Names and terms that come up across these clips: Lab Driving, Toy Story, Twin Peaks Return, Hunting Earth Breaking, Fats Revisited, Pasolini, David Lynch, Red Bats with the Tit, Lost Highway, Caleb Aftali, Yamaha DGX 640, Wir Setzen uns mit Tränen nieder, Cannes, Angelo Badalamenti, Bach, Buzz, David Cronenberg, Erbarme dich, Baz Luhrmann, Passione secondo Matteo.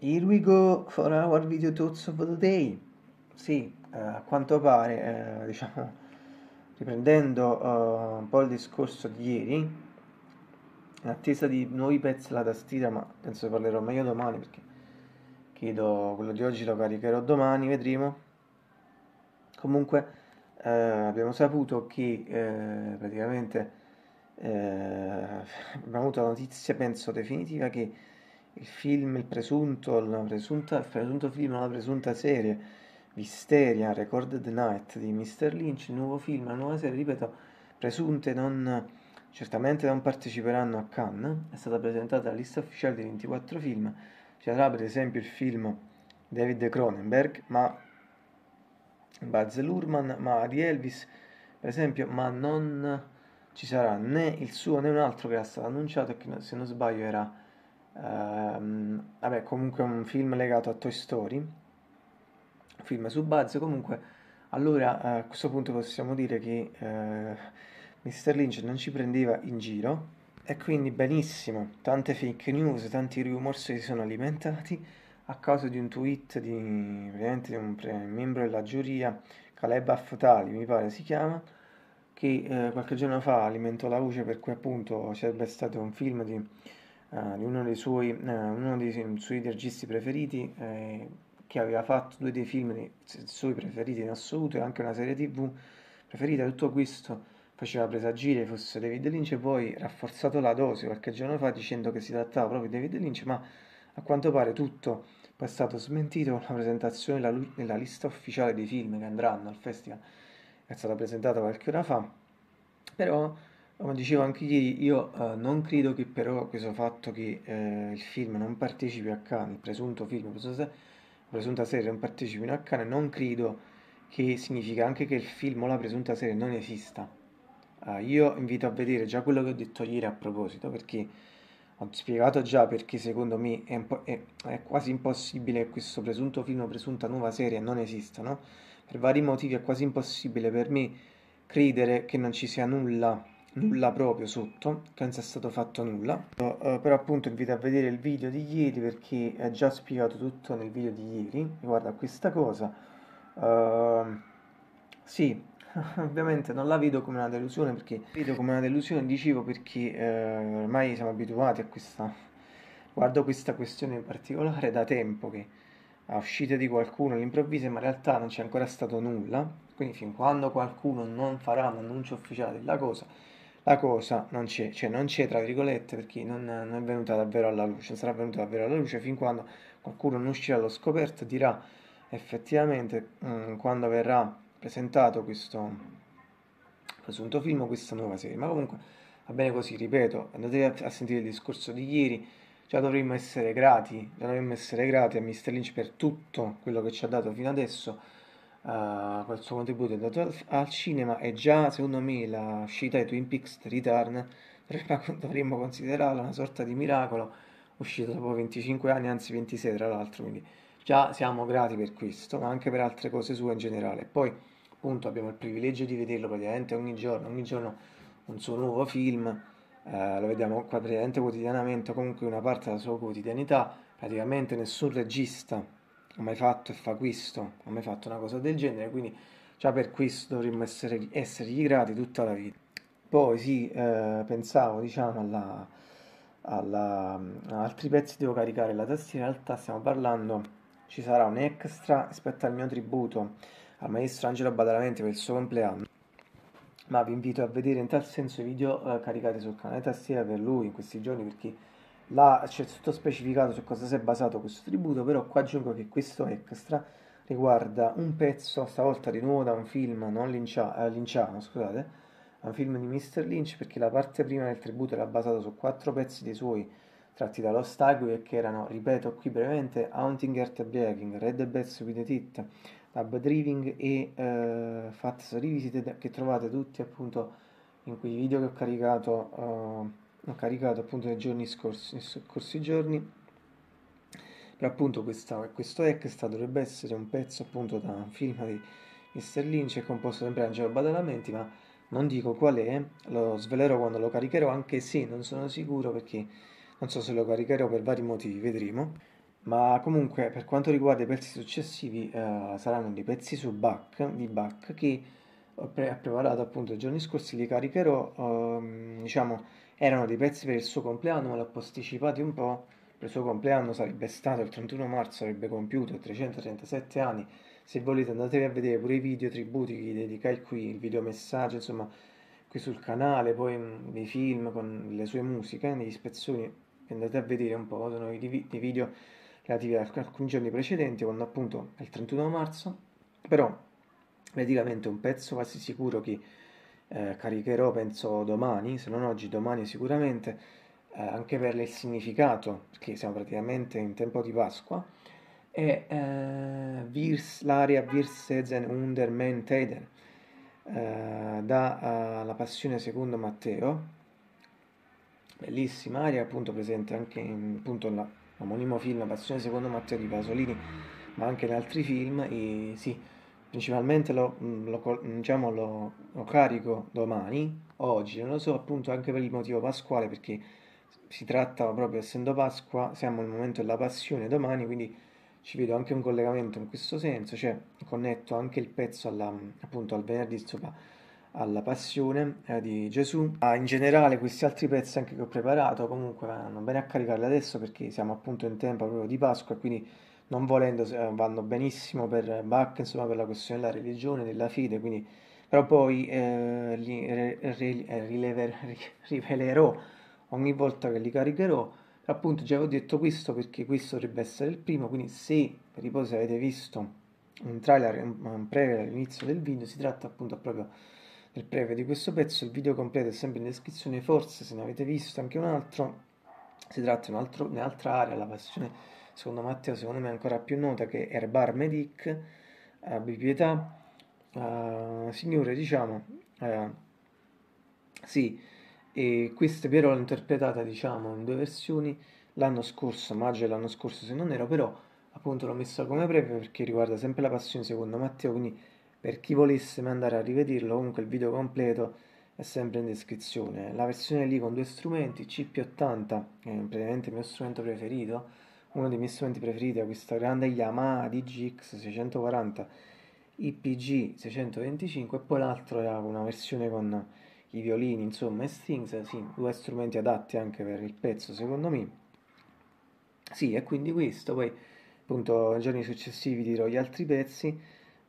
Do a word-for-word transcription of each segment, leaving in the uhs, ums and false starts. Here we go for our video thoughts of the day. Sì, eh, a quanto pare, eh, diciamo, riprendendo eh, un po' il discorso di ieri, in attesa di nuovi pezzi alla tastiera, ma penso parlerò meglio domani, perché chiedo quello di oggi lo caricherò domani, vedremo. Comunque eh, abbiamo saputo che eh, praticamente eh, abbiamo avuto la notizia, penso definitiva, che il film, il presunto, la presunta, il presunto film, la presunta serie Wisteria, Recorded Night di mister Lynch, il nuovo film, la nuova serie, ripeto, presunte, non, certamente non parteciperanno a Cannes. È stata presentata la lista ufficiale di ventiquattro film, ci sarà per esempio il film David Cronenberg, ma Baz Luhrmann, ma di Elvis per esempio, ma non ci sarà né il suo né un altro che era stato annunciato e che, se non sbaglio, era Uh, vabbè, comunque un film legato a Toy Story, un film su Buzz. Comunque, allora a questo punto possiamo dire che uh, mister Lynch non ci prendeva in giro, e quindi benissimo, tante fake news, tanti rumors si sono alimentati a causa di un tweet di, di un pre- membro della giuria, Caleb Aftali mi pare si chiama, che uh, qualche giorno fa alimentò la voce per cui appunto sarebbe stato un film di Uh, di uno dei suoi, uh, uno dei suoi registi preferiti, eh, che aveva fatto due dei film dei suoi preferiti in assoluto e anche una serie tv preferita. Tutto questo faceva presagire fosse David Lynch, e poi rafforzato la dose qualche giorno fa dicendo che si trattava proprio di David Lynch, ma a quanto pare tutto poi è stato smentito con la presentazione della, della lista ufficiale dei film che andranno al festival, è stata presentata qualche ora fa. Però, come dicevo anche ieri, io eh, non credo che però questo fatto che eh, il film non partecipi a Cannes, il presunto film, la presunta, presunta serie non partecipi a Cannes, non credo che significa anche che il film o la presunta serie non esista. Uh, io invito a vedere già quello che ho detto ieri a proposito, perché ho spiegato già perché secondo me è, un po', è, è quasi impossibile che questo presunto film o presunta nuova serie non esistano. Per vari motivi è quasi impossibile per me credere che non ci sia nulla nulla proprio sotto, che non sia stato fatto nulla. Uh, però appunto invito a vedere il video di ieri, perché è già spiegato tutto nel video di ieri riguardo a questa cosa. Uh, sì, ovviamente non la vedo come una delusione, perché vedo come una delusione dicevo perché uh, ormai siamo abituati a questa guardo questa questione in particolare da tempo, che a uscite di qualcuno all'improvviso, ma in realtà non c'è ancora stato nulla, quindi fin quando qualcuno non farà un annuncio ufficiale della cosa, la cosa non c'è, cioè non c'è tra virgolette, perché non, non è venuta davvero alla luce, non sarà venuta davvero alla luce fin quando qualcuno non uscirà allo scoperto, dirà effettivamente mh, quando verrà presentato questo presunto film o questa nuova serie. Ma comunque va bene così, ripeto, andate a, a sentire il discorso di ieri. Già dovremmo essere grati, già dovremmo essere grati a mister Lynch per tutto quello che ci ha dato fino adesso, Uh, quel suo contributo è dato al, al cinema, e già secondo me la uscita di Twin Peaks Return dovremmo considerarla una sorta di miracolo, uscita dopo venticinque anni, anzi ventisei tra l'altro, quindi già siamo grati per questo, ma anche per altre cose sue in generale. Poi appunto abbiamo il privilegio di vederlo praticamente ogni giorno, ogni giorno un suo nuovo film, uh, lo vediamo praticamente quotidianamente, comunque una parte della sua quotidianità. Praticamente nessun regista ha mai fatto e fa questo, ha mai fatto una cosa del genere, quindi già per questo dovremmo essere, essergli grati tutta la vita. Poi sì, eh, pensavo diciamo alla, alla, a altri pezzi, devo caricare la tastiera, in realtà stiamo parlando, ci sarà un extra rispetto al mio tributo al maestro Angelo Badalamenti per il suo compleanno, ma vi invito a vedere in tal senso i video eh, caricati sul canale tastiera per lui in questi giorni, perché là c'è tutto specificato su cosa si è basato questo tributo. Però qua aggiungo che questo extra riguarda un pezzo, stavolta di nuovo da un film non lincia, eh, linciano, scusate, un film di mister Lynch, perché la parte prima del tributo era basata su quattro pezzi dei suoi tratti da Lost Highway, che erano, ripeto qui brevemente, Hunting Earth Breaking, Red Bats with the Tit, Lab Driving e eh, Fats Revisited, che trovate tutti appunto in quei video che ho caricato eh, ho caricato appunto nei giorni scorsi, nei scorsi giorni. Però appunto questa, questo extra dovrebbe essere un pezzo appunto da un film di mister Lynch, composto sempre da Angelo Badalamenti, ma non dico qual è, lo svelerò quando lo caricherò, anche se non sono sicuro, perché non so se lo caricherò per vari motivi, vedremo. Ma comunque, per quanto riguarda i pezzi successivi, eh, saranno dei pezzi su Bach, di Bach che ho pre- preparato appunto i giorni scorsi, li caricherò. Ehm, diciamo, erano dei pezzi per il suo compleanno, ma l'ho posticipati un po'. Per il suo compleanno sarebbe stato il trentuno marzo, avrebbe compiuto trecentotrentasette anni. Se volete andatevi a vedere pure i video tributi che gli dedicai qui, il videomessaggio, insomma, qui sul canale, poi dei film con le sue musiche, negli spezzoni, andate a vedere un po', sono i dei video relativi a alcuni giorni precedenti, quando appunto è il trentuno marzo, però praticamente un pezzo quasi sicuro che eh, caricherò penso domani, se non oggi, domani sicuramente, eh, anche per il significato, perché siamo praticamente in tempo di Pasqua, e eh, Virs, l'aria Wir setzen uns mit Tränen eh, da eh, La Passione secondo Matteo, bellissima aria appunto presente anche in appunto la omonimo film Passione secondo Matteo di Pasolini, ma anche in altri film, e sì, principalmente lo, lo, diciamo, lo, lo carico domani, oggi, non lo so, appunto anche per il motivo pasquale, perché si tratta proprio, essendo Pasqua, siamo nel momento della passione domani, quindi ci vedo anche un collegamento in questo senso, cioè connetto anche il pezzo alla, appunto al venerdì sopra, alla passione eh, di Gesù. Ah, in generale questi altri pezzi anche che ho preparato comunque vanno bene a caricarli adesso, perché siamo appunto in tempo proprio di Pasqua, quindi non volendo eh, vanno benissimo per Bach, insomma, per la questione della religione, della fede, quindi però poi eh, li re, re, rilever, rivelerò ogni volta che li caricherò. Appunto già ho detto questo perché questo dovrebbe essere il primo, quindi se per riposo avete visto un trailer, un, un preview all'inizio del video, si tratta appunto proprio il preview di questo pezzo, il video completo è sempre in descrizione, forse se ne avete visto anche un altro, si tratta di un altro, un'altra area, La Passione secondo Matteo, secondo me ancora più nota, che è Erbarme dich, abbi pietà, uh, Signore, diciamo, uh, sì, e questa però l'ho interpretata diciamo in due versioni, l'anno scorso, maggio e l'anno scorso se non ero, però appunto l'ho messa come preview perché riguarda sempre La Passione secondo Matteo, quindi per chi volesse andare a rivederlo, comunque il video completo è sempre in descrizione. La versione lì con due strumenti, C P ottanta, che è praticamente il mio strumento preferito, uno dei miei strumenti preferiti è questa grande Yamaha D G X seicentoquaranta, I P G seicentoventicinque, e poi l'altro era una versione con i violini, insomma, e strings, sì, due strumenti adatti anche per il pezzo secondo me. Sì, e quindi questo, poi appunto nei giorni successivi dirò gli altri pezzi.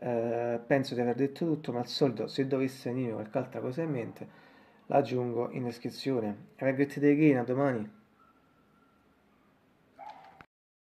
Uh, penso di aver detto tutto, ma al solito se dovesse venire qualche altra cosa in mente l'aggiungo in descrizione. Avete idee che a domani.